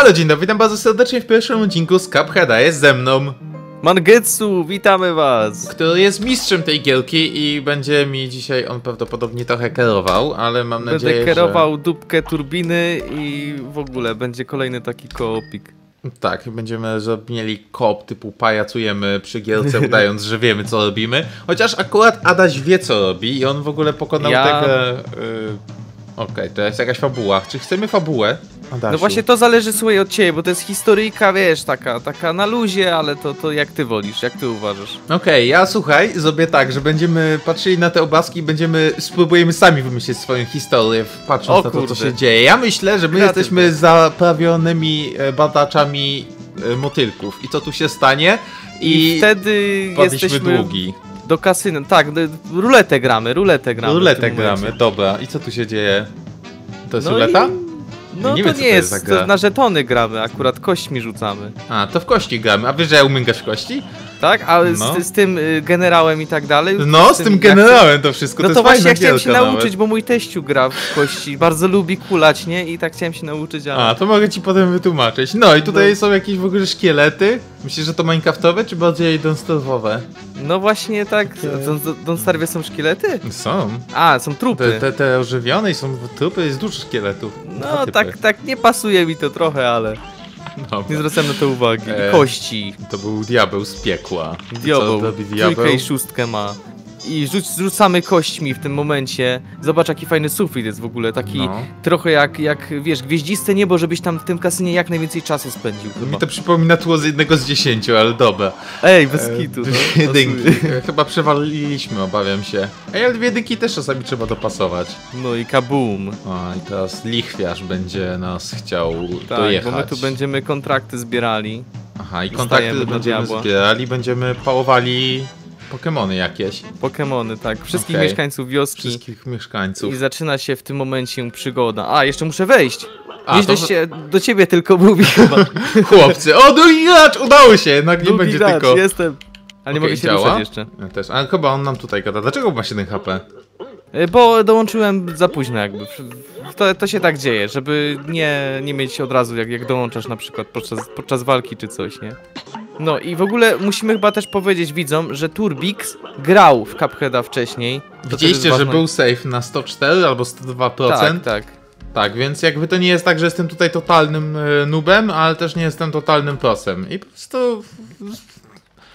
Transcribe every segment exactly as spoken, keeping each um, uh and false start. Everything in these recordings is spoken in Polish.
Halo, dzień dobry, witam bardzo serdecznie w pierwszym odcinku z Cupheada. Jest ze mną Mangetsu, witamy was! Który jest mistrzem tej gierki i będzie mi dzisiaj on prawdopodobnie trochę kierował, ale mam będę nadzieję, że... Będę kierował dupkę turbiny i w ogóle będzie kolejny taki koopik. Tak, będziemy mieli koop typu pajacujemy przy gierce, udając, że wiemy co robimy. Chociaż akurat Adaś wie co robi i on w ogóle pokonał ja... tego... Yy... Okej, okay, to jest jakaś fabuła. Czy chcemy fabułę? Adasiu. No właśnie to zależy, słuchaj, od ciebie, bo to jest historyjka, wiesz, taka, taka na luzie, ale to, to jak ty wolisz, jak ty uważasz. Okej, okay, ja słuchaj, zrobię tak, że będziemy patrzyli na te obrazki i będziemy, spróbujemy sami wymyślić swoją historię, patrząc o, na to, co się dzieje. Ja myślę, że my kreatywne. Jesteśmy zaprawionymi badaczami motylków i co tu się stanie i, I wtedy jesteśmy długi. Do kasyna, tak, ruletę gramy, ruletę gramy. Ruletę gramy, dobra. I co tu się dzieje? To jest no ruleta? I... No ja nie to wiem, nie co jest, to jest, to na żetony gramy, akurat kośćmi rzucamy. A, to w kości gramy, a wiesz, że ja umykasz kości? Tak, ale no. z, z tym generałem i tak dalej. No, z, z tym generałem jak... to wszystko, no to, to jest właśnie ja chciałem się nauczyć, nawet. Bo mój teściu gra w kości, bardzo lubi kulać, nie? I tak chciałem się nauczyć, ale... A, to mogę ci potem wytłumaczyć. No i tutaj no. są jakieś w ogóle szkielety. Myślisz, że to minecraftowe, czy bardziej Don't Starve'owe? No właśnie tak, w Don't Starve są szkielety? Są. A, są trupy. Te, te, te ożywione i są trupy, jest dużo szkieletów. No tak, tak, nie pasuje mi to trochę, ale... Dobra. Nie zwracam na to uwagi. E, Kości. To był diabeł z piekła. Diabeł. Trójkę i szóstkę ma. I rzuc rzucamy kośćmi w tym momencie. Zobacz jaki fajny sufit jest w ogóle. Taki no. trochę jak, jak, wiesz, gwieździste niebo, żebyś tam w tym kasynie jak najwięcej czasu spędził. Chyba. Mi to przypomina tło z jednego z dziesięciu, ale dobra. Ej, bez e, kitu. Dwie no, jedynki. No, chyba przewaliliśmy, obawiam się. Ej, ale dwie jedynki też czasami trzeba dopasować. No i kaboom. O, i teraz lichwiarz będzie nas chciał tak, dojechać. Bo my tu będziemy kontrakty zbierali. Aha, i kontakty będziemy zbierali, będziemy pałowali... Pokemony jakieś. Pokemony, tak. Wszystkich okay. mieszkańców wioski. Wszystkich mieszkańców. I zaczyna się w tym momencie przygoda. A, jeszcze muszę wejść. A, to... się, do ciebie tylko mówi chyba. Chłopcy, o drugi gracz, udało się, jednak nie będzie gracz, tylko... jestem. Ale nie okay, mogę się działa? Ruszać jeszcze. Ja też, ale chyba on nam tutaj gada. Dlaczego ma siedem HP? Bo dołączyłem za późno jakby. To, to się tak dzieje, żeby nie, nie mieć od razu, jak, jak dołączasz na przykład podczas, podczas walki czy coś, nie? No i w ogóle musimy chyba też powiedzieć widzom, że Turbix grał w Cupheada wcześniej. Widzieliście, że był save na sto cztery albo sto dwa procent? Tak, tak. Tak, więc jakby to nie jest tak, że jestem tutaj totalnym noobem, ale też nie jestem totalnym prosem. I po prostu...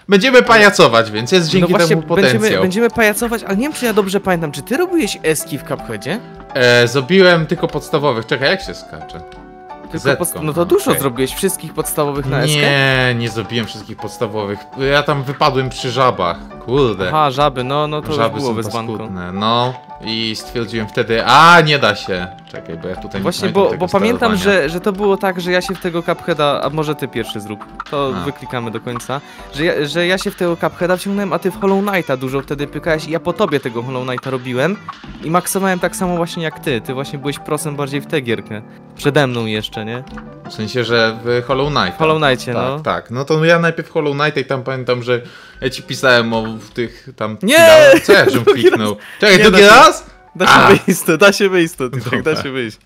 Będziemy pajacować, więc jest dzięki no właśnie, temu potencjał. Będziemy, będziemy pajacować, ale nie wiem, czy ja dobrze pamiętam, czy ty robiłeś eski w Cupheadzie? E, zrobiłem tylko podstawowych. Czekaj, jak się skacze? No to dużo okay. zrobiłeś, wszystkich podstawowych na eskę? Nie, nie zrobiłem wszystkich podstawowych. Ja tam wypadłem przy żabach, kurde. Aha, żaby, no, no to żaby było wyzwanko. No i stwierdziłem wtedy, a nie da się. Czekaj, bo ja tutaj właśnie, nie bo, bo pamiętam, że, że to było tak, że ja się w tego Cupheada, a może ty pierwszy zrób, to a. wyklikamy do końca, że ja, że ja się w tego Cupheada wciągnąłem, a ty w Hollow Knighta dużo wtedy pykałeś i ja po tobie tego Hollow Knighta robiłem i maksowałem tak samo właśnie jak ty. Ty właśnie byłeś prosem bardziej w tę gierkę. Przede mną jeszcze, nie? W sensie, że w Hollow Knight. W Hollow Knightie, tak, no. Tak, no to ja najpierw Hollow Knight i tam pamiętam, że ja ci pisałem o tych tam... Nie! Co ja żem kliknął? Czekaj, drugi raz? Da się wyjść to, da się wyjść to, tak, da się wyjść.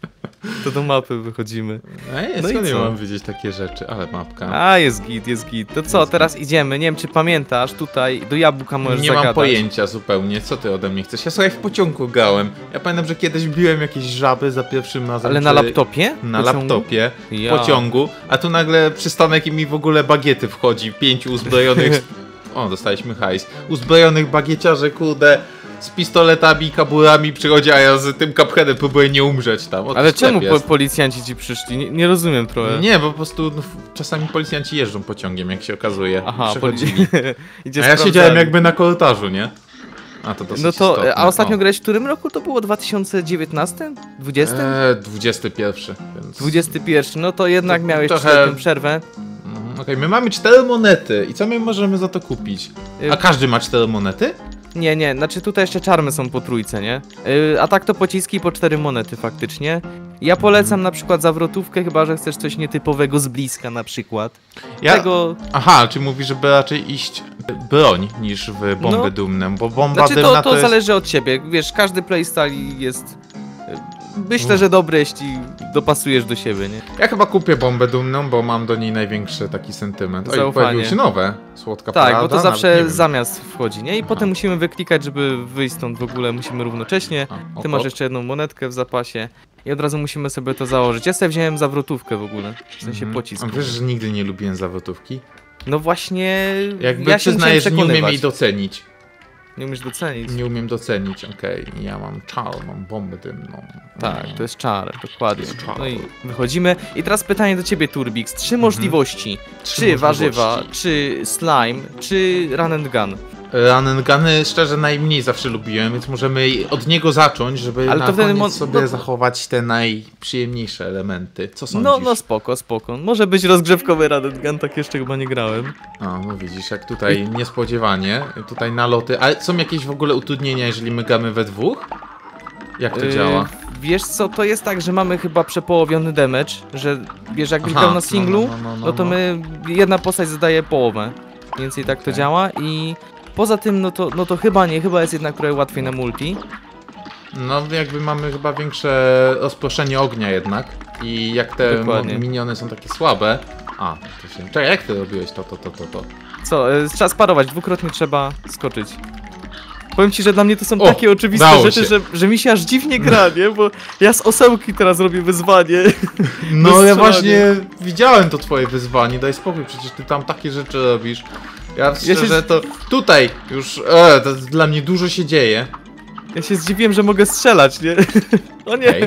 To do mapy wychodzimy. A jest, no i co? Nie mam wiedzieć takie rzeczy, ale mapka. A, jest git, jest git. To co, jest teraz git. Idziemy, nie wiem czy pamiętasz, tutaj do jabłka możesz nie zagadać. Nie mam pojęcia zupełnie, co ty ode mnie chcesz. Ja słuchaj, w pociągu grałem. Ja pamiętam, że kiedyś biłem jakieś żaby za pierwszym razem. Ale na laptopie? Na pociągu? Laptopie, w ja. pociągu. A tu nagle przystanek i mi w ogóle bagiety wchodzi. Pięciu uzbrojonych... O, dostaliśmy hajs. Uzbrojonych bagieciarzy, kurde. Z pistoletami, kaburami przychodzi, a ja z tym Cupheadem próbuję nie umrzeć tam. O, ale czemu po policjanci ci przyszli? Nie, nie rozumiem trochę. Nie, bo po prostu no, czasami policjanci jeżdżą pociągiem, jak się okazuje. Aha, policji. A ja siedziałem jakby na korytarzu, nie? A to dosyć no to, istotne. A ostatnio grałeś w którym roku? To było dwa tysiące dziewiętnastym? dwudziestym? Eee, dwudziestym pierwszym. Więc... dwudziestym pierwszym, no to jednak to, miałeś trochę... przerwę. Mhm. Okej, okay, my mamy cztery monety i co my możemy za to kupić? A każdy ma cztery monety? Nie, nie, znaczy tutaj jeszcze czarmy są po trójce, nie? Yy, a tak to pociski po cztery monety faktycznie. Ja polecam na przykład zawrotówkę, chyba że chcesz coś nietypowego z bliska na przykład. Ja... Tego... Aha, czy mówisz, żeby raczej iść broń niż w bombę no. dumną, bo bomba znaczy, dymna to, to, to jest... zależy od ciebie, wiesz, każdy playstyle jest... myślę, że dobre, jeśli dopasujesz do siebie, nie? Ja chyba kupię bombę dumną, bo mam do niej największy taki sentyment. Oj, pojawiły się nowe, słodka parada. Tak, bo to zawsze zamiast wchodzi, nie? I aha, potem musimy wyklikać, żeby wyjść stąd w ogóle, musimy równocześnie. A, ty masz jeszcze jedną monetkę w zapasie. I od razu musimy sobie to założyć. Ja sobie wziąłem zawrotówkę w ogóle, w sensie mm -hmm. pocisk. A wiesz, że nigdy nie lubiłem zawrotówki? No właśnie, jakby ja się przyznaję, że nie umiem jej docenić. Nie umiesz docenić? Nie umiem docenić, okej. Okay. Ja mam czar, mam bombę dymną. Tak, to jest czar, dokładnie. Jest czar. No i wychodzimy. I teraz pytanie do ciebie, Turbix. Trzy mhm. możliwości. Trzy czy możliwości. warzywa, czy slime, czy run and gun? Run and guny szczerze najmniej zawsze lubiłem, więc możemy od niego zacząć, żeby ale na to koniec sobie no... zachować te najprzyjemniejsze elementy. Co sądzisz? No, no spoko, spoko. Może być rozgrzewkowy run and gun, tak jeszcze chyba nie grałem. A, no widzisz, jak tutaj I... niespodziewanie, tutaj naloty. Ale są jakieś w ogóle utrudnienia, jeżeli my gramy we dwóch? Jak to yy... działa? Wiesz co, to jest tak, że mamy chyba przepołowiony damage, że wiesz, jak gramy na singlu, no, no, no, no, no, no to my, jedna postać zadaje połowę. Mniej więcej tak okay. to działa i... Poza tym, no to, no to chyba nie, chyba jest jednak trochę łatwiej na multi. No jakby mamy chyba większe rozproszenie ognia jednak. I jak te Dokładnie. miniony są takie słabe... A, to się... Czekaj, jak ty robiłeś to, to, to, to, to? Co, y, trzeba sparować, dwukrotnie trzeba skoczyć. Powiem ci, że dla mnie to są o, takie oczywiste rzeczy, że, że mi się aż dziwnie gra, nie? Bo ja z osełki teraz robię wyzwanie. No ja właśnie widziałem to twoje wyzwanie, daj spokój, przecież ty tam takie rzeczy robisz. Ja szczerze, ja się... to tutaj już e, to dla mnie dużo się dzieje. Ja się zdziwiłem, że mogę strzelać, nie? O nie. Hej.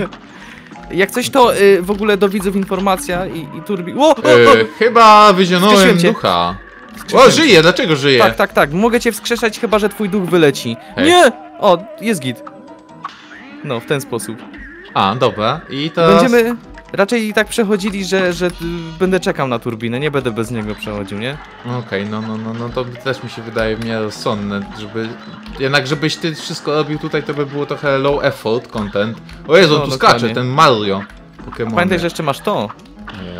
Jak coś to y, w ogóle do widzów informacja i, i turbi... O, o, o. Y, chyba wyzionąłem ducha. O, żyje, dlaczego żyje? Tak, tak, tak. Mogę cię wskrzeszać, chyba że twój duch wyleci. Hej. Nie! O, jest git. No, w ten sposób. A, dobra. I to. Teraz... Będziemy raczej tak przechodzili, że, że będę czekał na turbinę, nie będę bez niego przechodził, nie? Okej, okay, no, no, no, no, to też mi się wydaje w miarę rozsądne, żeby... Jednak żebyś ty wszystko robił tutaj, to by było trochę low effort content. O Jezu, no, tu dokładnie. skacze ten Mario. Pokemon. Pamiętaj, że jeszcze masz to. O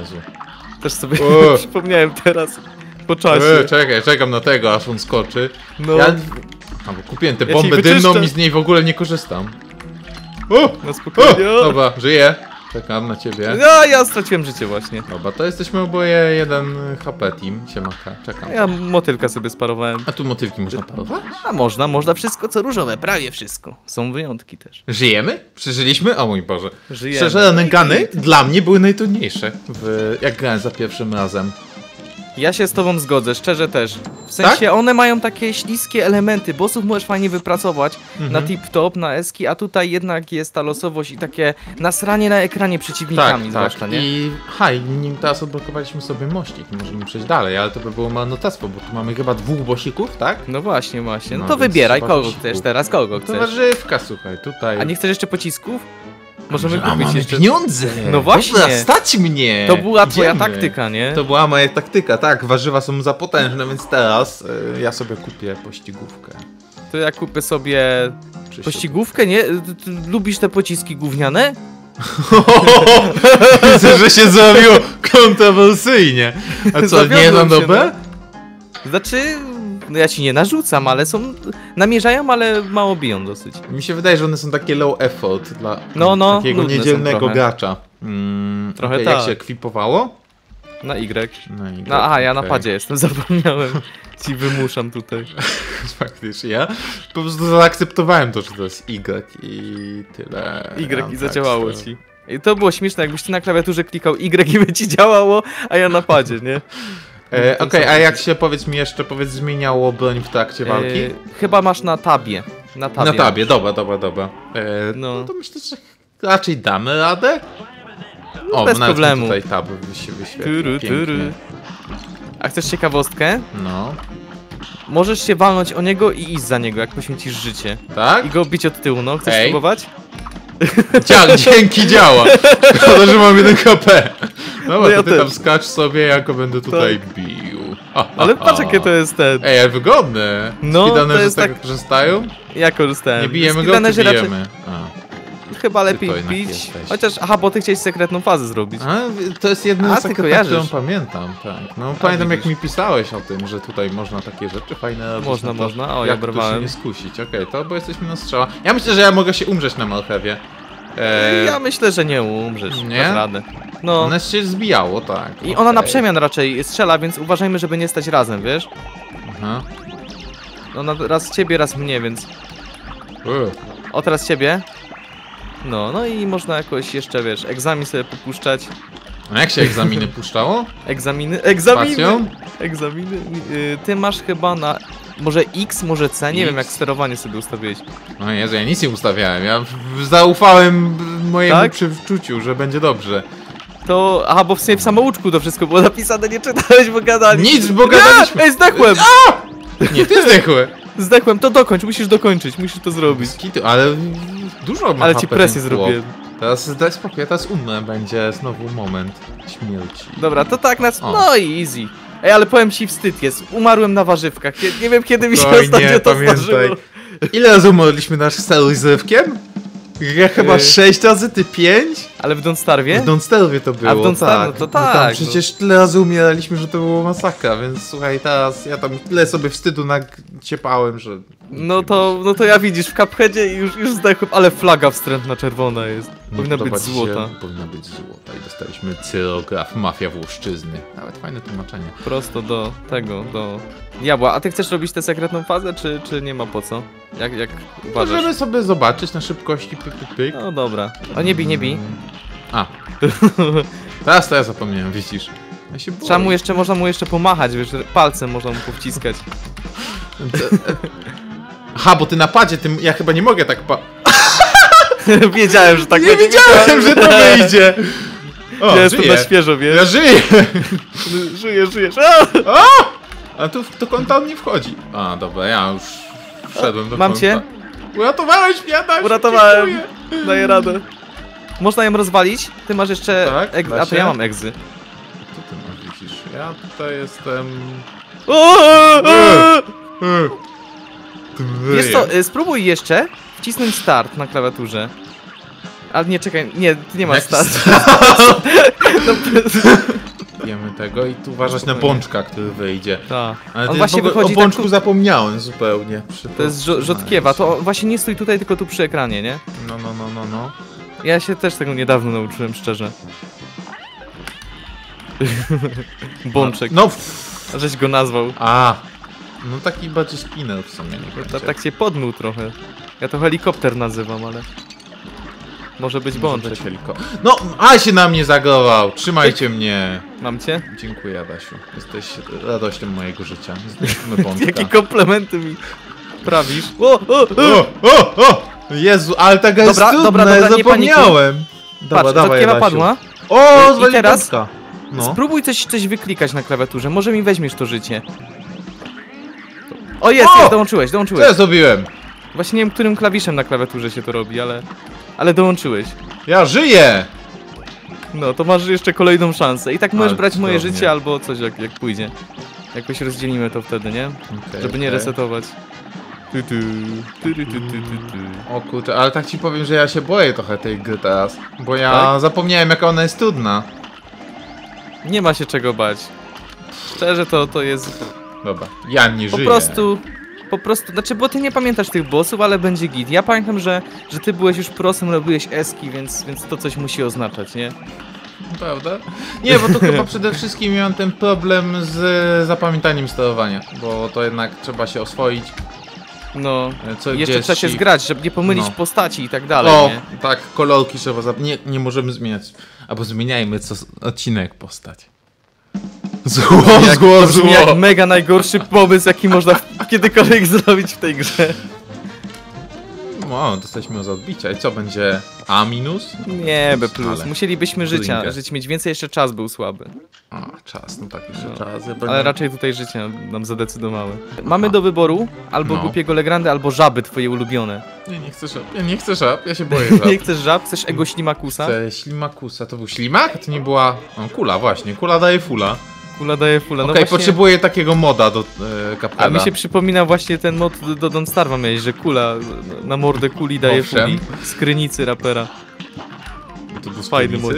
Jezu. Też sobie przypomniałem teraz. Po czasie. Yy, czekaj, czekam na tego, aż on skoczy. No. Ja a, bo kupiłem tę ja bombę dymną i z niej w ogóle nie korzystam. O! No spokojnie. O! Dobra, żyję. Czekam na ciebie. No, ja straciłem życie właśnie. Dobra, to jesteśmy oboje jeden H P team. Siemaka, czekam. Ja motylka sobie sparowałem. A tu motylki można parować? A można, można wszystko co różowe, prawie wszystko. Są wyjątki też. Żyjemy? Przeżyliśmy? O mój Boże. Żyjemy. Szczerze, nęgany dla mnie były najtrudniejsze, w, jak grałem za pierwszym razem. Ja się z tobą zgodzę, szczerze też. W sensie tak? one mają takie śliskie elementy, bossów możesz fajnie wypracować mhm. na tip-top, na eski, a tutaj jednak jest ta losowość i takie nasranie na ekranie przeciwnikami. Tak, zwłaszcza, tak. Nie? I haj, nim teraz odblokowaliśmy sobie mościk, możemy przejść dalej, ale to by było marnotrawstwo, bo tu mamy chyba dwóch bossików, tak? No właśnie, właśnie. No, no to wybieraj, kogo bossików. chcesz teraz, kogo chcesz. To warzywka, słuchaj, tutaj. A nie chcesz jeszcze pocisków? Możemy kupić mamy jeszcze pieniądze! No właśnie! Dobra, stać mnie! To była Idziemy. twoja taktyka, nie? To była moja taktyka, tak. Warzywa są za potężne, więc teraz y, ja sobie kupię pościgówkę. To ja kupię sobie pościgówkę, nie? Ty lubisz te pociski gówniane? Widzę, że się zrobiło kontrowersyjnie. A co, nie na dobę? No. Znaczy... No ja ci nie narzucam, ale są... Namierzają, ale mało biją dosyć. Mi się wydaje, że one są takie low effort dla no, no, takiego niedzielnego gracza. Mm, trochę okay, tak. Jak się ekwipowało? Na Y. Na Y. No, aha, ja okay. na padzie jestem, zapomniałem. Ci wymuszam tutaj. Faktycznie, ja po prostu zaakceptowałem to, że to jest Y i tyle. Y i zadziałało ci. I to było śmieszne, jakbyś ty na klawiaturze klikał Y i by ci działało, a ja na padzie, nie? E, Okej, okay, a jak się powiedz mi jeszcze, powiedz, zmieniało broń w trakcie walki? E, chyba masz na tabie. Na tabie, na tabie dobra, dobra, dobra. E, no. no to myślę, że raczej damy radę? No, o, bez problemu. Tutaj tab się wyświetla, pięknie. A chcesz ciekawostkę? No. Możesz się walnąć o niego i iść za niego, jak poświęcisz życie. Tak? I go bić od tyłu, no. Chcesz Ej. spróbować? Dział, dzięki działa! Szkoda, że mam jeden K P. No, no to ja ty też. tam skacz sobie, jako będę tutaj tak. bił. Ha, ha, ale patrz, jakie to jest ten. Ej, ale wygodne. No, Speedrunnerzy z tego tak... korzystają? Ja korzystałem. Nie bijemy go, nie bijemy. Chyba lepiej bić. Jesteś. Chociaż, aha, bo ty chciałeś sekretną fazę zrobić. A, to jest jedna z takich, którą pamiętam. Tak. No, a, pamiętam, widzisz. jak mi pisałeś o tym, że tutaj można takie rzeczy fajne robić. Można, to, można. O, ja brałem. się nie skusić. Okej, okay, to bo jesteśmy na strzała. Ja myślę, że ja mogę się umrzeć na Malhewie. E... Ja myślę, że nie umrzesz. Nie? Masz radę. No. Ona się zbijało, tak. I okay. Ona na przemian raczej strzela, więc uważajmy, żeby nie stać razem, wiesz? Aha. Ona raz ciebie, raz mnie, więc... Uff. O, teraz ciebie. No, no i można jakoś jeszcze, wiesz, egzamin sobie popuszczać. A jak się egzaminy puszczało? Egzaminy? Egzaminy! Egzaminy? Yy, ty masz chyba na... Może X, może C? Nie X. Wiem, jak sterowanie sobie ustawiłeś. O Jezu, ja nic nie ustawiałem. Ja zaufałem mojemu tak? przeczuciu, że będzie dobrze. To... Aha, bo w sumie w samouczku to wszystko było napisane, nie czytałeś, bo gadaliśmy. Nic, bo gadaliśmy. Ja! Ej, zdechłem! A! Nie, ty zdechłeś. Zdechłem, to dokończ, musisz dokończyć, musisz to zrobić. Skitu, ale dużo ma. Ale ci presję zrobię. Teraz daj spokój, teraz umnę, będzie znowu moment śmierci. Dobra, to tak nas... O. No i easy. Ej, ale powiem ci, wstyd jest, umarłem na warzywkach, nie, nie wiem kiedy mi się ostatnio nie, to zdarzyło. Ile razy umarliśmy nasz celu z rywkiem? Ja chyba sześć razy, ty pięć? Ale w Don't Starve? W Don't Starve to było. A w Don't Starve, tak. No to tak. Tam przecież tyle razy umieraliśmy, że to było masakra, więc słuchaj, teraz ja tam tyle sobie wstydu naciepałem, że... No to, no to ja widzisz, w Cupheadzie już, już zdechłem, ale flaga wstrętna czerwona jest. Powinna być złota. Się, powinna być złota i dostaliśmy cyrograf, mafia włoszczyzny. Nawet fajne tłumaczenie. Prosto do tego, do diabła. A ty chcesz robić tę sekretną fazę, czy, czy nie ma po co? Jak, jak uważasz? Możemy sobie zobaczyć na szybkości, pyk, pyk, pyk. No dobra. O, nie bij, nie bij. A. Teraz to ja zapomniałem, widzisz. Ja się boję. Trzeba mu jeszcze, można mu jeszcze pomachać, wiesz, palcem można mu powciskać. Aha, bo ty na padzie, ty, ja chyba nie mogę tak pa... Wiedziałem, że tak... Nie wiedziałem, że to wyjdzie! O, ja jestem na świeżo, wiesz? Ja żyję! Żyję, żyjesz. A! A tu do kąta on nie wchodzi. A, dobra, ja już wszedłem do Mam kąta. Mam cię? Uratowałeś mnie, Adaś! Uratowałem! Dziękuję. Daję radę. Można ją rozwalić? Ty masz jeszcze... Tak, egzy. A to ja mam egzy. A co ty masz, widzisz? Ja tutaj jestem... Wiesz co, spróbuj jeszcze wcisnąć start na klawiaturze. Ale nie, czekaj, nie, ty nie masz start. start. Wiemy tego i tu uważać na pączka, który wyjdzie. Tak. Ale on właśnie wychodzi o pączku tak... zapomniałem zupełnie. Przy to jest rzodkiewa, to właśnie nie stój tutaj, tylko tu przy ekranie, nie? No, no, no, no, no. Ja się też tego niedawno nauczyłem, szczerze. Bączek. No, no. Żeś go nazwał. A. No taki bardziej spinner w sumie. Nie tak się podmył trochę. Ja to helikopter nazywam, ale... Może być bączek. No, a się na mnie zagował! Trzymajcie Ty... mnie! Mam cię? Dziękuję, Adasiu. Jesteś radością mojego życia. Zdjęliśmy bączka. Jakie komplementy mi prawisz. O, o, o, o, o! Jezu, ale taka jest dobra, dobra, dobra, zapomniałem! Dobra, Patrz, dawaj, Adasiu. Padła. O, i, i teraz no. Spróbuj coś, coś wyklikać na klawiaturze. Może mi weźmiesz to życie. O jest, o! Jest, dołączyłeś, dołączyłeś. Co ja zrobiłem? Właśnie nie wiem, którym klawiszem na klawiaturze się to robi, ale... Ale dołączyłeś. Ja żyję! No, to masz jeszcze kolejną szansę. I tak możesz ale brać moje cudownie. Życie albo coś, jak, jak pójdzie. Jakoś rozdzielimy to wtedy, nie? Okay, żeby nie okay. resetować. Tu, tu, tu, tu, tu, tu, tu. O kurczę, ale tak ci powiem, że ja się boję trochę tej gry teraz. Bo ja tak? zapomniałem, jaka ona jest trudna. Nie ma się czego bać. Szczerze, to, to jest... Dobra, ja nie żyję. Po prostu, po prostu, znaczy, bo ty nie pamiętasz tych bossów, ale będzie git. Ja pamiętam, że, że ty byłeś już prosem, robiłeś eski, więc, więc to coś musi oznaczać, nie? Prawda? Nie, bo to chyba przede wszystkim miałem ten problem z zapamiętaniem sterowania, bo to jednak trzeba się oswoić. No, co, jeszcze trzeba się i... zgrać, żeby nie pomylić no. postaci i tak dalej, o, nie? Tak, kolorki trzeba zap... nie, nie możemy zmieniać, albo zmieniajmy co odcinek postać. Zło, jak, zło, zło. Jak mega najgorszy pomysł, jaki można kiedykolwiek zrobić w tej grze. No, dostaliśmy od odbicia. I co, będzie A minus? No, nie, B plus. Ale... Musielibyśmy życia, żyć mieć więcej, jeszcze czas był słaby. A, czas, no tak, jeszcze no. czas. Ja ale nie... raczej tutaj życie nam zadecydowały. Mamy do wyboru albo no. głupiego Legrande, albo żaby twoje ulubione. Nie, nie chcę żab. Ja nie chcę żab, ja się boję żab. Nie chcesz żab? Chcesz ego ślimakusa? Chcę ślimakusa. To był ślimak? To nie była... O, kula, właśnie. Kula daje fula. Fula daje fula. No Okej, okay, właśnie... potrzebuję takiego moda do e, Cupheada. A mi się przypomina właśnie ten mod do Don't Starve'a miałeś, że kula na mordę kuli daje Owszem. fuli. Skrynicy rapera. To był fajny mod.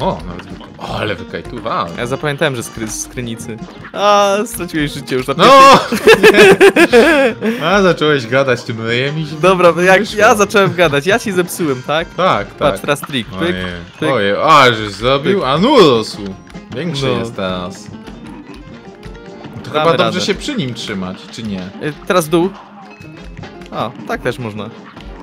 O, nawet O, ale wykajtowałem. Ja zapamiętałem, że skry z skrynicy. A, straciłeś życie już na pierwszej. A, zacząłeś gadać tym ryjem i... Dobra, no jak ja zacząłem gadać, ja ci zepsułem, tak? Tak, tak. Patrz, teraz trik, pyk, pyk. Ojej, a, żeś zrobił, a no rosł. Większy no. jest teraz. To chyba dobrze radę. się przy nim trzymać, czy nie? Teraz dół. A, tak też można.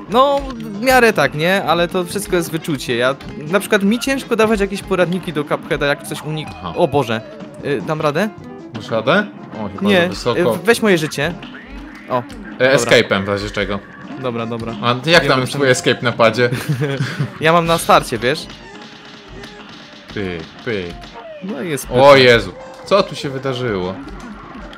No, w miarę tak, nie? Ale to wszystko jest wyczucie. Ja, na przykład mi ciężko dawać jakieś poradniki do Cupheada, jak coś unik... Aha. O Boże. Y, dam radę? Masz radę? O, chyba nie. Wysoko. Y, weź moje życie. O. E, escape'em w razie czego. Dobra, dobra. A ty jak nie tam już twój escape na padzie? Ja mam na starcie, wiesz? Pyk, pyk. No i jest pyk. O Jezu. Co tu się wydarzyło?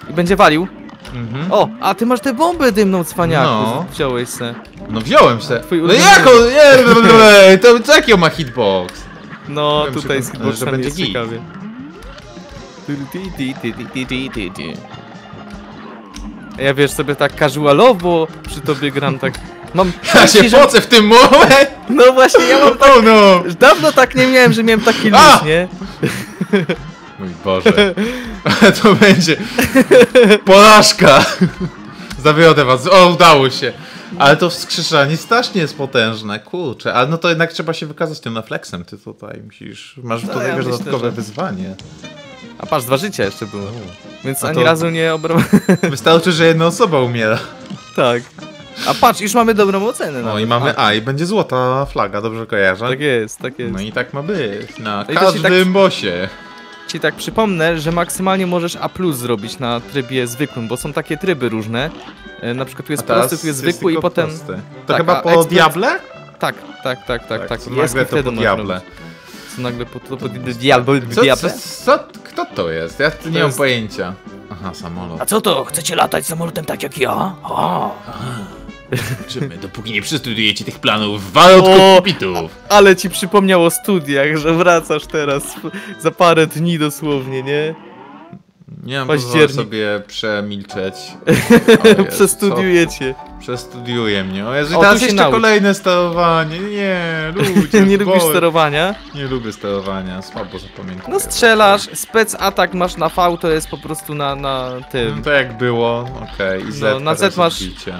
I będzie walił. Mhm. O, a ty masz tę bombę dymną, cwaniaku. No. Wziąłeś se. No wziąłem se. No jako, nie, to, to jaki on ma hitbox? No wiem, tutaj z hitboxem jest ciekawie. Ja wiesz sobie tak casualowo przy tobie gram tak. Mam, ja się pocę że... w tym momencie. No właśnie, ja mam tak, oh no. Dawno tak nie miałem, że miałem taki luz, nie? Mój Boże, to będzie porażka. Zawiodę was, o udało się. Ale to wskrzeszanie strasznie jest potężne, kurczę. Ale no to jednak trzeba się wykazać tym refleksem, ty tutaj musisz. Masz no, tutaj ja myślę, dodatkowe że... wyzwanie. A patrz, dwa życia jeszcze było, U. więc ani razu nie obrałem. Wystarczy, że jedna osoba umiera. Tak. A patrz, już mamy dobrą ocenę. No i mamy A, i będzie złota flaga, dobrze kojarzę? Tak jest, tak jest. No i tak ma być, na no każdym tak... bosie. Ci tak przypomnę, że maksymalnie możesz A plus zrobić na trybie zwykłym, bo są takie tryby różne. E, na przykład tu jest prosty, tu jest zwykły i potem... Prosty. To tak, chyba po ekspert... Diable? Tak, tak, tak, tak. tak, tak. Co nagle to po Diable. Co nagle po, to po Diable? Co, co, co, kto to jest? Ja to nie jest... mam pojęcia. Aha, samolot. A co to? Chcecie latać samolotem tak jak ja? O. Zobaczymy, dopóki nie przestudujecie tych planów, wal od kokpitów. Ale ci przypomniał o studiach, że wracasz teraz za parę dni dosłownie, nie? Nie mam sobie przemilczeć. Przestudiujecie. Przestudiuje mnie. O Jezu, teraz jeszcze naucz. Kolejne sterowanie. Nie, ludzie. Nie lubisz sterowania? Nie lubię sterowania, słabo zapamiętam. No strzelasz, spec atak masz na V, to jest po prostu na, na tym. No to jak było, okej. Okay. I no, na Z masz... Odbicie.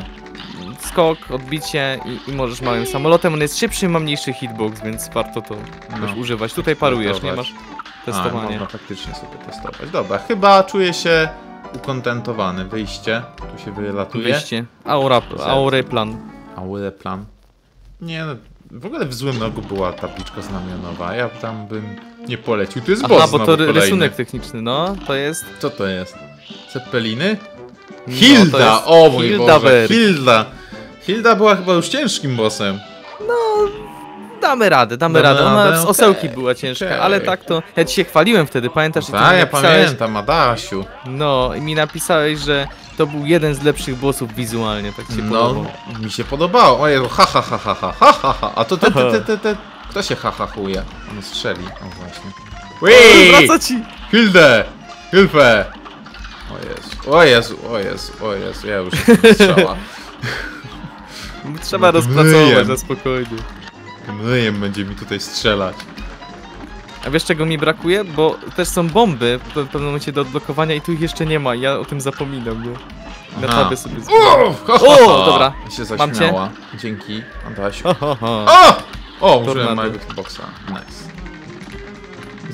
Skok, odbicie i, i możesz małym samolotem. On jest szybszy i ma mniejszy hitbox, więc warto to no. używać. Tutaj parujesz, testować. nie masz testowania. A, można faktycznie sobie testować. Dobra, chyba czuję się ukontentowany. Wyjście, tu się wylatuje. Wyjście, aura, aureplan. Aureplan. Nie, no, w ogóle w złym rogu była tabliczka znamionowa. Ja tam bym nie polecił. To jest boss. A bo to kolejny. rysunek techniczny, no to jest. Co to jest? Cepeliny? Hilda! No, o mój Hilda Boże! Berg. Hilda! Hilda była chyba już ciężkim bossem. No... Damy radę, damy, damy radę. Ona radę? z osełki okay. była ciężka, okay. ale tak to... Ja ci się chwaliłem wtedy, pamiętasz? No, tak, ja napisałeś... pamiętam, Adasiu. No, i mi napisałeś, że to był jeden z lepszych bossów wizualnie, tak się no, podobało. No, mi się podobało. Ojej, ha ha ha ha ha ha ha ha. A to te te te te... te... Kto się ha ha chuje? On strzeli. O właśnie. Ui! Wraca ci! Hildę! Hilfę! O Jezu, o Jezu, o Jezu, o Jezu, ja już jestem strzała. Trzeba rozpracować na spokojnie. Tym ryjem będzie mi tutaj strzelać. A wiesz czego mi brakuje? Bo też są bomby w pewnym momencie do odblokowania i tu ich jeszcze nie ma. Ja o tym zapominam, bo na tabie sobie O, dobra, mam cię. Dzięki, Adasiu. O, użyłem małego hitboxa, nice.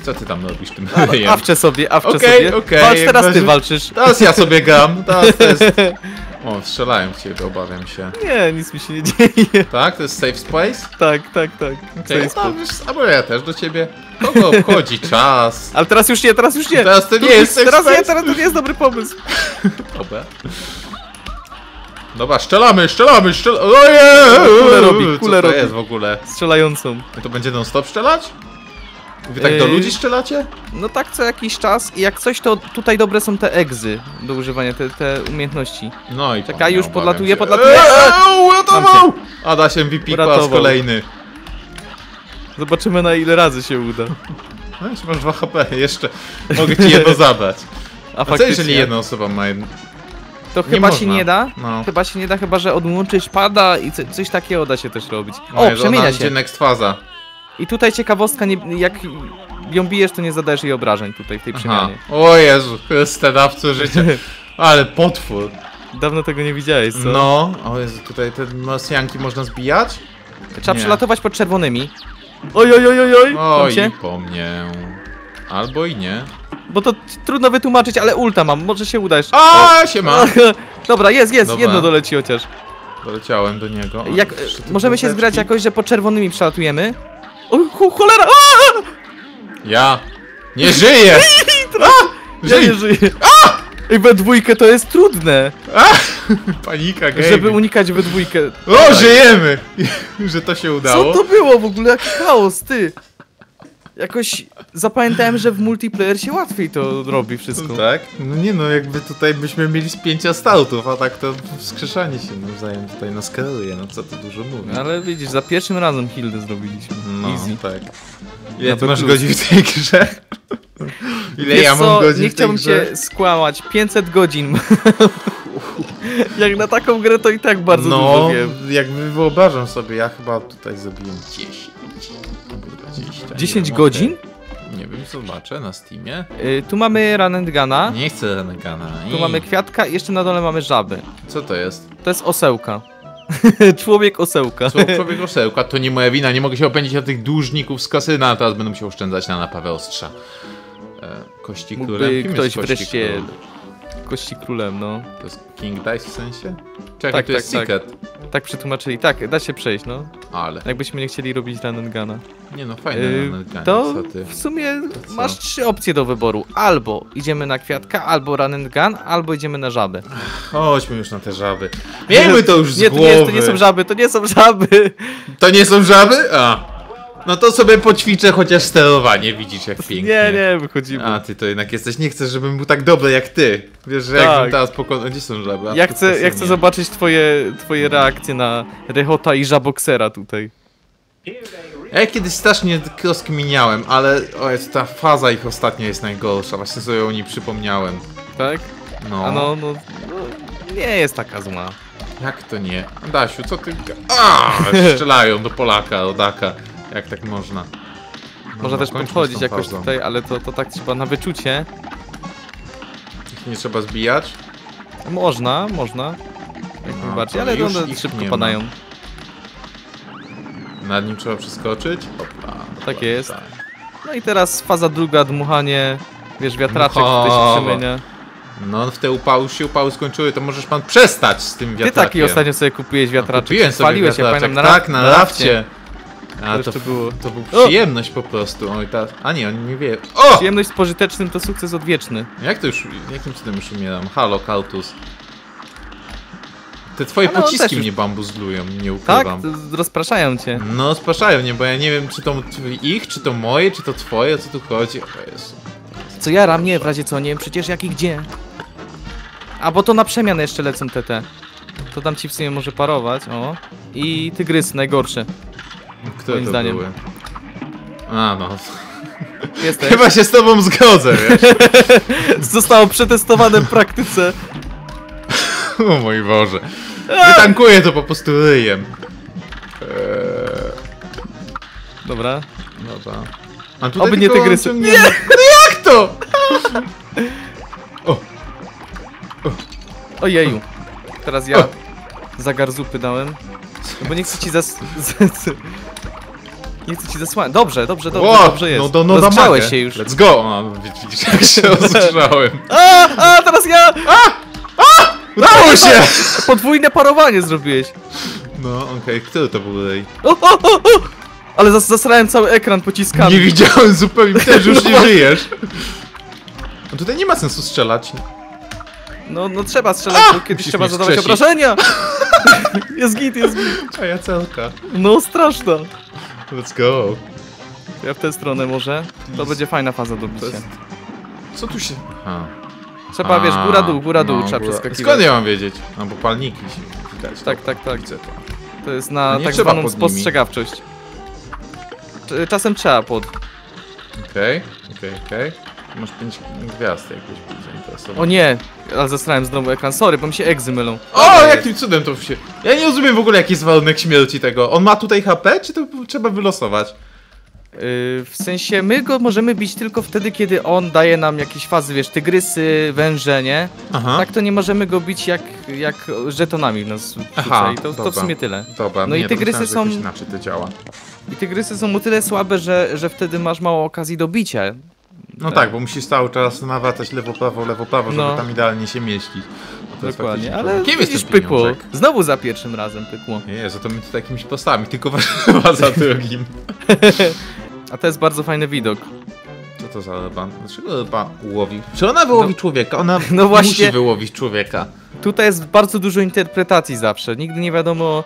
Co ty tam robisz tym ryjem? Awcze sobie, awcze okay, sobie. Okay, Walcz, teraz ty razie... walczysz. Teraz ja sobie gram. Teraz to jest... O, strzelają w ciebie, obawiam się. Nie, nic mi się nie dzieje. Tak? To jest safe space? Tak, tak, tak. Okay. No, wiesz, albo ja też do ciebie. Kogo obchodzi czas? Ale teraz już nie, teraz już nie. Teraz to nie jest safe Teraz space. nie, teraz to nie jest dobry pomysł. Dobra. Dobra, strzelamy, strzelamy, strzelamy. Kule robi, kule robi. Co to jest w ogóle? Strzelającą. I to będzie non-stop strzelać? Wy tak do ludzi strzelacie? No tak co jakiś czas i jak coś to tutaj dobre są te egzy do używania, te, te umiejętności. No i czekaj, już podlatuje, się. podlatuje. Eee, uratował! Adaś M V P po raz kolejny. Zobaczymy na ile razy się uda. No już masz dwa H P, jeszcze mogę ci jedno zabrać. A, A co jeżeli jedna osoba ma jedno? To nie chyba można. się nie da, no. chyba się nie da, chyba że odłączysz pada i co, coś takiego da się też robić. O, o przemienia się. Next faza. I tutaj ciekawostka, nie, jak ją bijesz, to nie zadajesz jej obrażeń tutaj w tej przemianie. Aha. O Jezu, stadawcu życia. Ale potwór. Dawno tego nie widziałeś, co? No, o Jezu, tutaj te masjanki można zbijać? Trzeba nie. przelatować pod czerwonymi. Oj, oj, oj, oj, oj. Oj, i po mnie. Albo i nie. Bo to trudno wytłumaczyć, ale ulta mam, może się udajesz. A się ma. Dobra, jest, jest, Dobra. jedno doleci chociaż. Doleciałem do niego. O, jak, możemy się zgrać jakoś, że po czerwonymi przelatujemy. O, cholera! A! Ja nie żyję! A! Ja nie żyję. A! I we dwójkę to jest trudne. A! Panika, gaming. Żeby unikać we dwójkę. O, tak. Żyjemy! Że to się udało. Co to było w ogóle? Jaki chaos, ty! Jakoś zapamiętałem, że w multiplayer się łatwiej to robi wszystko. No tak? No nie no, jakby tutaj byśmy mieli z pięcia startów, a tak to wskrzeszanie się nawzajem tutaj naskaluje, no co to dużo mówię. No ale widzisz, za pierwszym razem Hildę zrobiliśmy. No Easy. tak. Ile ja ty masz godzin w tej grze? Ile Wiesz ja mam co? godzin nie w tej grze? Nie chciałbym cię skłamać, pięćset godzin. Jak na taką grę to i tak bardzo no, dużo wiem. No, jakby wyobrażam sobie, ja chyba tutaj zrobiłem dziesięć godzin? Nie wiem, zobaczę na Steamie. Yy, tu mamy Run and Guna. Nie chcę Run and Guna. Tu mamy kwiatka i jeszcze na dole mamy żaby. Co to jest? To jest osełka. Człowiek osełka. Człowiek osełka, to nie moja wina. Nie mogę się opędzić na tych dłużników z kasyna, a teraz będę musiał oszczędzać na napawę ostrza. E, kości królem. Kim ktoś kości wreszcie... Królem? Kości królem, no. To jest King Dice w sensie? Czekaj, tak, to jest tak, secret. Tak. tak przetłumaczyli, tak, da się przejść, no. Ale. Jakbyśmy nie chcieli robić Run and Guna. Nie no, fajne yy, Run and Guna, to co ty? W sumie to masz co? trzy opcje do wyboru. Albo idziemy na kwiatka, albo Run and Gun, albo idziemy na żaby. Ach, chodźmy już na te żaby. Miejmy to już z nie, głowy. Nie, to nie są żaby, to nie są żaby. To nie są żaby? A. No to sobie poćwiczę chociaż sterowanie, widzisz jak pięknie. Nie, nie, wychodzimy. A ty to jednak jesteś, nie chcesz, żebym był tak dobry jak ty. Wiesz, że tak. jakbym teraz pokonał... Gdzie są żaby? Ja chcę, ja chcę zobaczyć twoje, twoje reakcje na Rehota i Żaboksera tutaj. Ja kiedyś strasznie kroski miniałem, ale o, ta faza ich ostatnia jest najgorsza, właśnie sobie o niej przypomniałem. Tak? No. A no, no, no, nie jest taka zła. Jak to nie? Adasiu, co ty... A, strzelają do Polaka, rodaka. Jak tak można? No, można no, też podchodzić jakoś fazą. tutaj, ale to, to tak trzeba na wyczucie. Ich nie trzeba zbijać? Można, można. Jak no, najbardziej, ale one szybko padają. Ma. Nad nim trzeba przeskoczyć? Opla, tak dobra, jest. Tak. No i teraz faza druga, dmuchanie. Wiesz, wiatraczek no, tutaj się przemienia. No w te upały się upały skończyły, to możesz pan przestać z tym wiatrakiem. Ty taki ostatnio sobie kupiłeś wiatraczek. No, Spaliłeś sobie wiatraczek. Ja pamiętam, tak, na rafcie. A to, to, było. to był przyjemność o! po prostu. Oj, ta... A nie, on nie wie. O! Przyjemność z pożytecznym to sukces odwieczny. Jak to już, jakim cudem już umieram? Halo, Kaltus. Te twoje Ale pociski mnie już... bambuzlują, nie ukrywam. Tak? Rozpraszają cię. No, rozpraszają mnie, bo ja nie wiem, czy to ich, czy to moje, czy to twoje, o co tu chodzi. O Jezu. Co jara mnie w razie co, nie wiem przecież jak i gdzie. A bo to na przemian jeszcze lecą te te. To tam ci w sumie może parować, o. I tygrys, najgorszy. Kto to zdaniem. Były? A no. Jesteś? Chyba się z tobą zgodzę, wiesz? Zostało przetestowane w praktyce. O mój Boże. Wytankuję to po prostu ryjem. Eee... Dobra. No tak. A tutaj Oby nie tygrysy. Nie! No jak to? O. O. Ojeju. Teraz ja o. zagar zupy dałem. No bo nie chcę ci zas... nie chcę ci zasłaniać. Dobrze, dobrze, dobrze, wow, dobrze jest. No, no, no Rozgrzałeś się już. Let's go! A, widzisz, jak się rozgrzałem. A, a, teraz ja! A! A! Udało się! Podwójne parowanie zrobiłeś. No, okej, okay. Który to był tutaj? O, o, o, o. Ale zas zasrałem cały ekran pociskami. Nie widziałem zupełnie, też już no. nie żyjesz. No tutaj nie ma sensu strzelać. No, no trzeba strzelać, a, bo kiedyś trzeba zadawać wcześniej. obrażenia. Jest git, jest git. A ja celka. No straszna. Let's go. Ja w tę stronę może. To jest... będzie fajna faza do bicia. Jest... Co tu się... Aha. Trzeba, A, wiesz, góra dół, góra dół, no, trzeba góra... przeskakiwać. Skąd ja mam wiedzieć? No bo palniki się widać. Tak, tak, tak. Widzę to. To jest na tak zwaną spostrzegawczość. Czasem trzeba pod. Okej, okej, okej. Masz pięć gwiazd jakieś być zainteresowane. O nie, ale zastrałem znowu ekran, sorry, bo mi się egzy mylą. O, jakim cudem to się... Ja nie rozumiem w ogóle jaki jest warunek śmierci tego. On ma tutaj H P, czy to trzeba wylosować? W sensie my go możemy bić tylko wtedy, kiedy on daje nam jakieś fazy, wiesz, tygrysy, węże, nie? Aha. Tak to nie możemy go bić jak, jak żetonami w nas. Aha, to, to w sumie tyle. Dobra, no nie, i tygrysy to myślałem, że są inaczej to działa. I tygrysy są o tyle słabe, że, że wtedy masz mało okazji do bicia. No tak, tak bo musisz cały czas nawracać lewo, prawo, lewo, prawo, żeby no tam idealnie się mieścić. Dokładnie, jest ale kim jesteś, pykło? Znowu za pierwszym razem pykło. Nie, za to my tutaj jakimiś postami, tylko za drugim. A to jest bardzo fajny widok. Co to za ryba? Dlaczego ryba łowi? Czy ona wyłowi no, człowieka? Ona no właśnie, musi wyłowić człowieka. Tutaj jest bardzo dużo interpretacji zawsze. Nigdy nie wiadomo,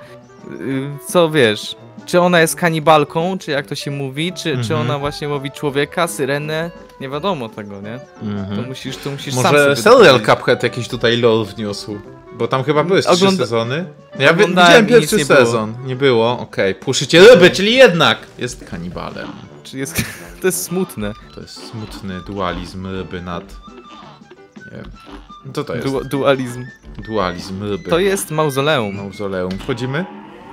co wiesz. Czy ona jest kanibalką, czy jak to się mówi, czy, mhm. czy ona właśnie łowi człowieka, syrenę. Nie wiadomo tego, nie? Mhm. To musisz, to musisz może sam sobie... Może serial Cuphead jakiś tutaj lol wniósł. Bo tam chyba były Ogląda... trzy sezony. Ja widziałem pierwszy nie sezon. Było. Nie było, okej. Okay. Puszycie ryby, czyli jednak jest kanibalem. Czy jest... To jest smutne. To jest smutny dualizm ryby nad... Nie wiem. Co to jest? Du dualizm. Dualizm ryby. To jest mauzoleum. Mauzoleum. Wchodzimy?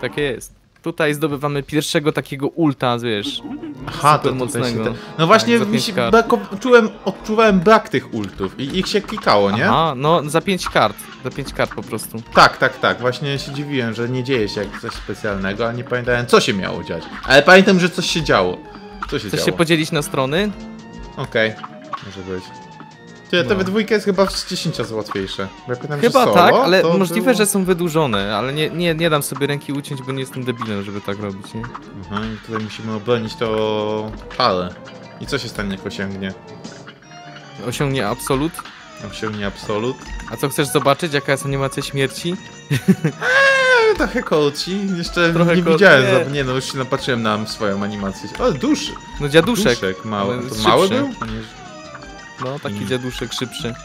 Tak jest. Tutaj zdobywamy pierwszego takiego ulta, wiesz, aha, to mocnego. Te... No właśnie tak, mi się brak, czułem, odczuwałem brak tych ultów i ich się klikało, nie? Aha, no za pięć kart, za pięć kart po prostu. Tak, tak, tak, właśnie się dziwiłem, że nie dzieje się coś specjalnego, ale nie pamiętałem co się miało dziać. Ale pamiętam, że coś się działo. Co się Chcesz działo? się podzielić na strony? Okej, okay. może być. Te no. we dwójkę jest chyba z dziesięciu łatwiejsze. Ja pytam, chyba solo, tak, ale możliwe, było... że są wydłużone, ale nie, nie, nie dam sobie ręki uciąć, bo nie jestem debilem, żeby tak robić, nie? Aha, i tutaj musimy obronić to pale. I co się stanie, jak osiągnie? Osiągnie absolut? Osiągnie absolut. A co chcesz zobaczyć, jaka jest animacja śmierci? Eee, trochę kołci. Jeszcze trochę nie widziałem, nie. Za... nie no, już się napatrzyłem na swoją animację. O, duszy! No dziaduszek. Duszek mały. To mały był? Nie... No, taki I... dziaduszek szybszy.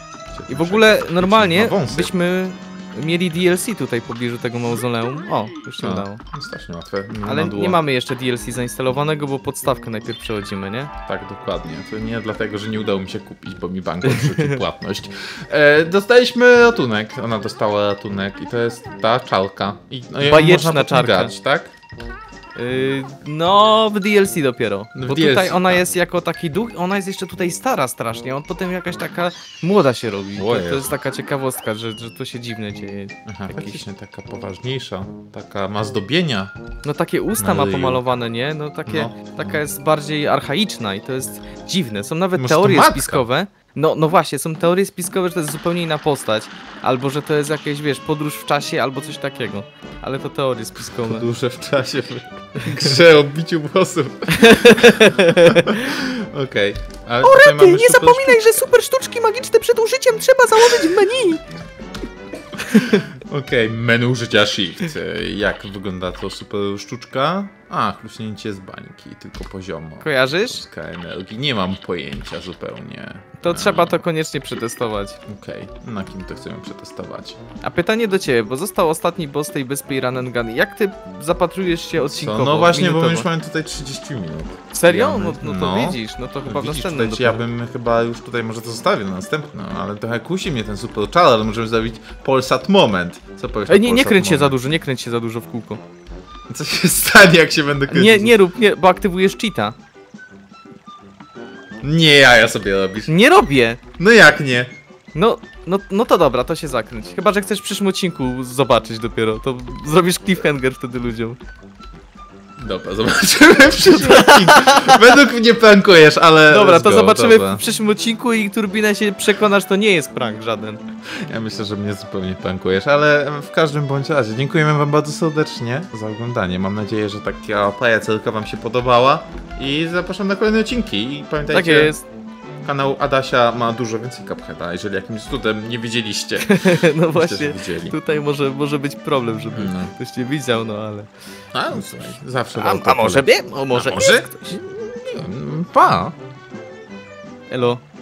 I w ogóle normalnie byśmy mieli D L C tutaj w pobliżu tego mauzoleum. O, już się udało. Strasznie łatwe. Nie Ale nie mamy jeszcze D L C zainstalowanego, bo podstawkę najpierw przechodzimy, nie? Tak, dokładnie. To nie dlatego, że nie udało mi się kupić, bo mi bank odrzucił płatność. E, dostaliśmy ratunek. Ona dostała ratunek i to jest ta czarka. I, no, Bajeczna czarka. Grać, tak? No, w D L C dopiero. W Bo D L C, tutaj ona tak. jest jako taki duch, ona jest jeszcze tutaj stara strasznie, on potem jakaś taka młoda się robi. To, to jest taka ciekawostka, że, że to się dziwne dzieje. Aha, faktycznie taka poważniejsza, taka ma zdobienia. No takie usta ma pomalowane, nie? No takie, no. taka jest bardziej archaiczna i to jest dziwne. Są nawet Może teorie spiskowe. No, no właśnie, są teorie spiskowe, że to jest zupełnie inna postać. Albo, że to jest jakieś, wiesz, podróż w czasie, albo coś takiego. Ale to teorie spiskowe. Podróże w czasie w grze o biciu włosów. Okej. Okay. O rety, nie zapominaj, sztuczki? że super sztuczki magiczne przed użyciem trzeba założyć w menu. Okej, okay, menu użycia shift. Jak wygląda to super sztuczka? A, chluśnięcie z bańki, tylko poziomo. Kojarzysz? energii. Nie mam pojęcia zupełnie. To no. trzeba to koniecznie przetestować. Okej, okay. na kim to chcemy przetestować? A pytanie do ciebie, bo został ostatni boss tej wyspy Run and Gun. Jak ty zapatrujesz się odcinkowo? Co? No właśnie, minutowo? bo my już mamy tutaj trzydzieści minut. Serio? No, no to no. widzisz, no to chyba widzisz, w następnym. Ja bym chyba już tutaj może to zostawił na następną, ale trochę kusi mnie ten super challenge. Możemy zrobić Polsat moment. Co powiesz? Ej, nie, nie kręć się za dużo, nie kręć się za dużo w kółko. Co się stanie, jak się będę kręcić? Nie, nie rób, nie, bo aktywujesz cheata. Nie, jaja sobie robisz. Nie robię. No jak nie? No, no, no to dobra, to się zakręć. Chyba, że chcesz w przyszłym odcinku zobaczyć dopiero, to zrobisz cliffhanger wtedy ludziom. Dobra, zobaczymy w przyszłym odcinku. Według mnie prankujesz, ale... Dobra, to go, zobaczymy dobra. w przyszłym odcinku i Turbina się przekonasz, to nie jest prank żaden. Ja myślę, że mnie zupełnie prankujesz, ale w każdym bądź razie dziękujemy wam bardzo serdecznie za oglądanie. Mam nadzieję, że taka pajacerka wam się podobała i zapraszam na kolejne odcinki. I pamiętajcie, tak jest. Kanał Adasia ma dużo więcej Cupheada, jeżeli jakimś cudem nie widzieliście. No właśnie, tutaj może, może być problem, żeby no. ktoś nie widział, no ale... A, no, słuchaj, zawsze... A, a może wie? O, może... A może? Ktoś... Pa! Elo.